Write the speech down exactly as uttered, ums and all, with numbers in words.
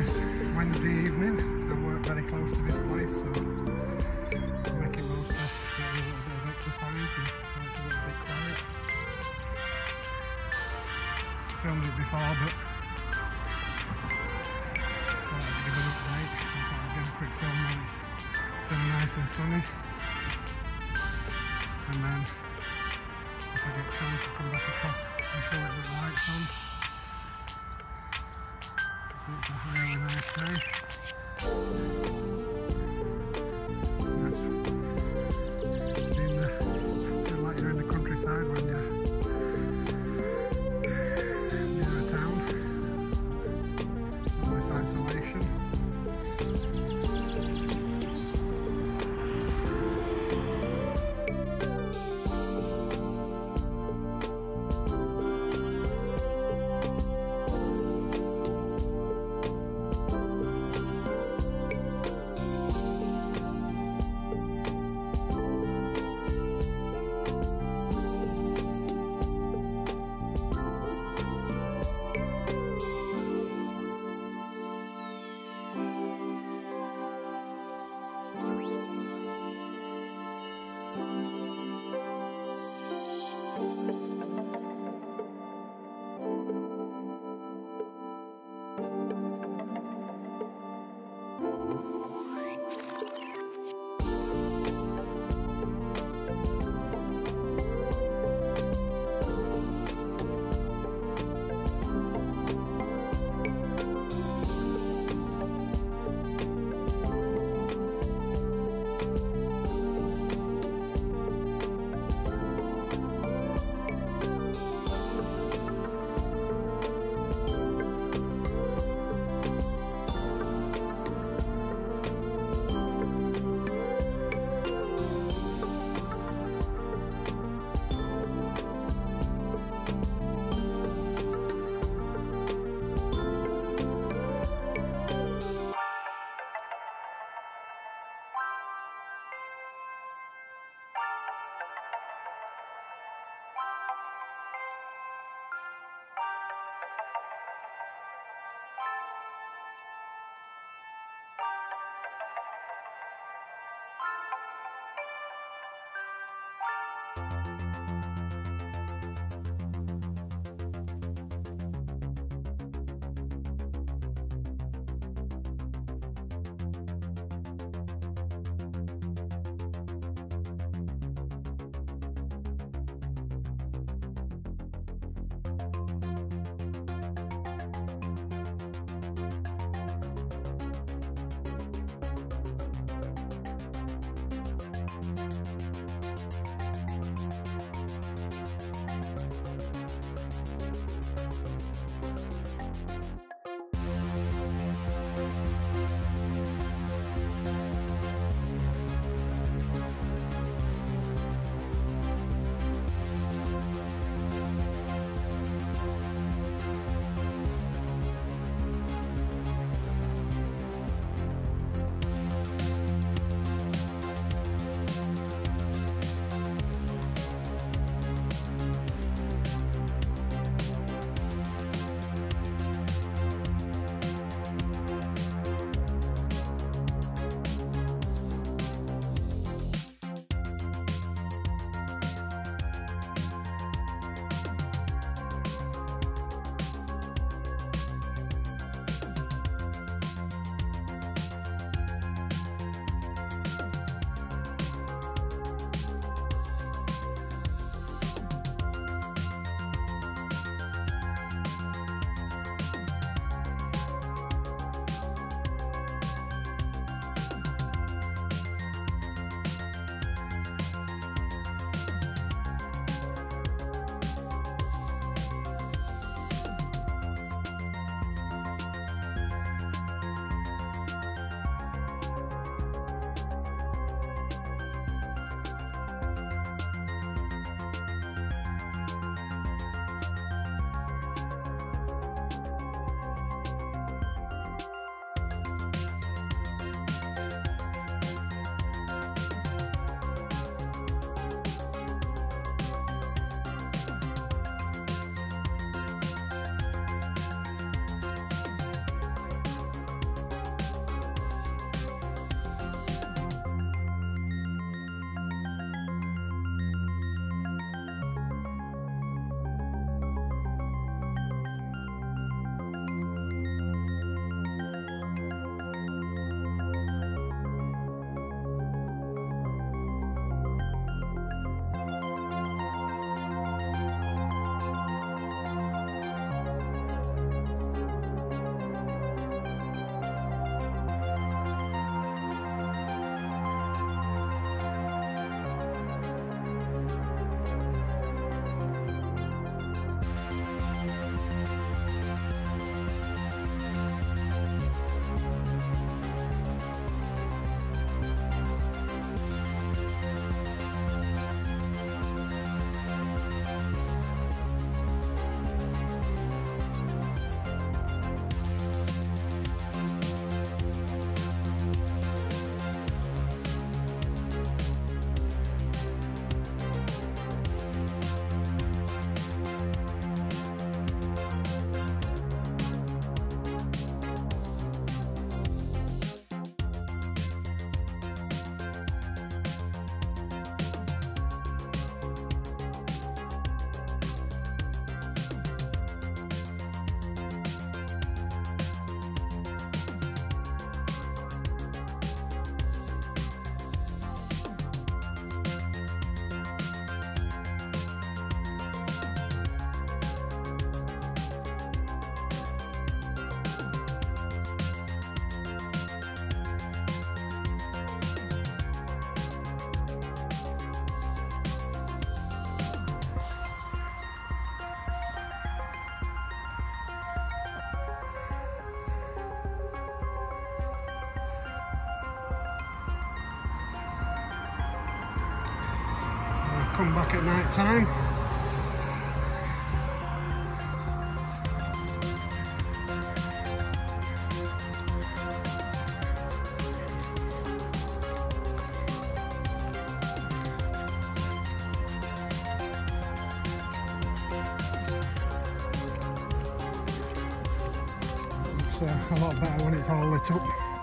nice Wednesday evening. I work very close to this place, so I'm making most of getting a little bit of exercise and it's a little bit quiet. Filmed it before, but I thought I'd give an update, so I thought I'd give a quick film when it's still nice and sunny. And then if I get a chance, I'll come back across and show it with the lights on. So it's a really nice day. It's been, uh, feel like you're in the countryside when you're near a town. All this isolation. come back at night time. It's a lot better when it's all lit up.